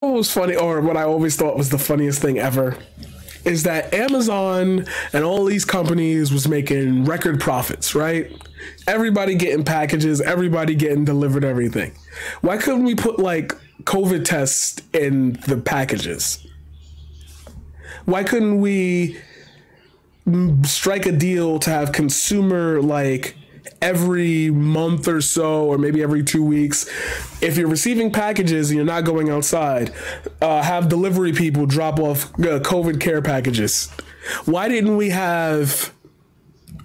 What was funny, or what I always thought was the funniest thing ever, is that Amazon and all these companies was making record profits, right? Everybody getting packages, everybody getting delivered everything. Why couldn't we put like COVID tests in the packages? Why couldn't we strike a deal to have consumer, like, every month or so, or maybe every 2 weeks, if you're receiving packages and you're not going outside, have delivery people drop off COVID care packages? Why didn't we have,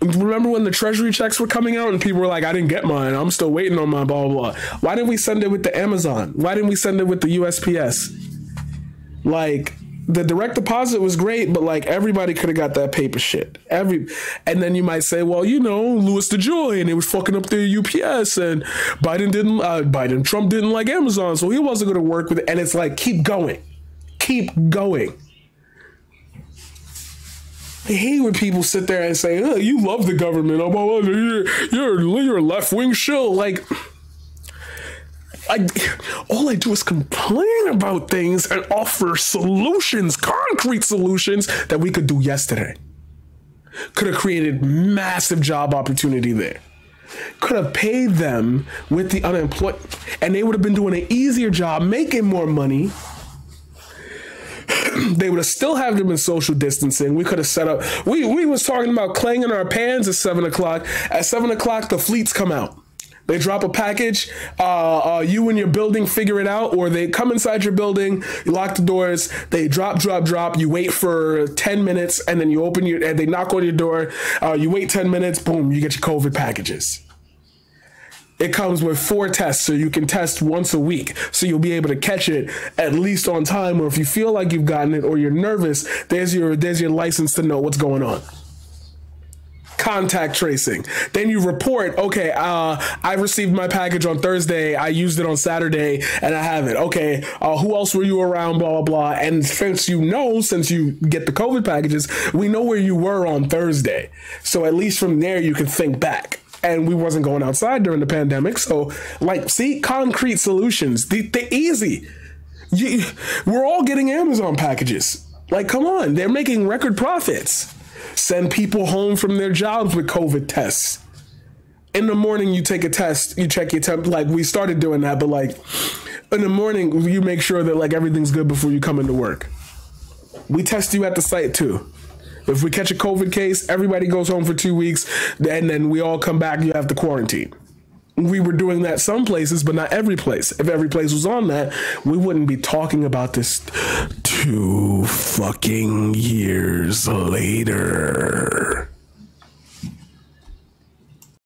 remember when the treasury checks were coming out and people were like, I didn't get mine, I'm still waiting on my blah, blah, blah. Why didn't we send it with the Amazon? Why didn't we send it with the USPS? Like, the direct deposit was great, but like everybody could have got that paper shit. And then you might say, well, you know, Louis DeJoy, and it was fucking up their UPS, and Trump didn't like Amazon, so he wasn't going to work with it. And it's like, keep going, keep going. I hate when people sit there and say, oh, you love the government, oh, you're a left wing shill. Like, all I do is complain about things and offer solutions, concrete solutions that we could do yesterday. Could have created massive job opportunity there. Could have paid them with the unemployed, and they would have been doing an easier job, making more money. They would have still haven't been social distancing. We could have set up. We was talking about clanging our pans at 7 o'clock. At 7 o'clock, the fleets come out. They drop a package, you and your building figure it out, or they come inside your building, you lock the doors, they drop, you wait for 10 minutes, and then you open your, and they knock on your door, you wait 10 minutes, boom, you get your COVID packages. It comes with 4 tests, so you can test once a week, so you'll be able to catch it at least on time, or if you feel like you've gotten it, or you're nervous, there's your license to know what's going on. Contact tracing. Then you report, okay, I received my package on Thursday, I used it on Saturday, and I have it. Okay, who else were you around, blah, blah, blah. And since you get the COVID packages, we know where you were on Thursday. So at least from there, you can think back. And we wasn't going outside during the pandemic. So, like, see, concrete solutions. They're easy. We're all getting Amazon packages. Like, come on, they're making record profits. Send people home from their jobs with COVID tests. In the morning, you take a test, you check your temp. Like, we started doing that, but like in the morning, you make sure that like everything's good before you come into work. We test you at the site too. If we catch a COVID case, everybody goes home for 2 weeks, and then we all come back, you have to quarantine. We were doing that some places, but not every place. If every place was on that, we wouldn't be talking about this 2 fucking years later.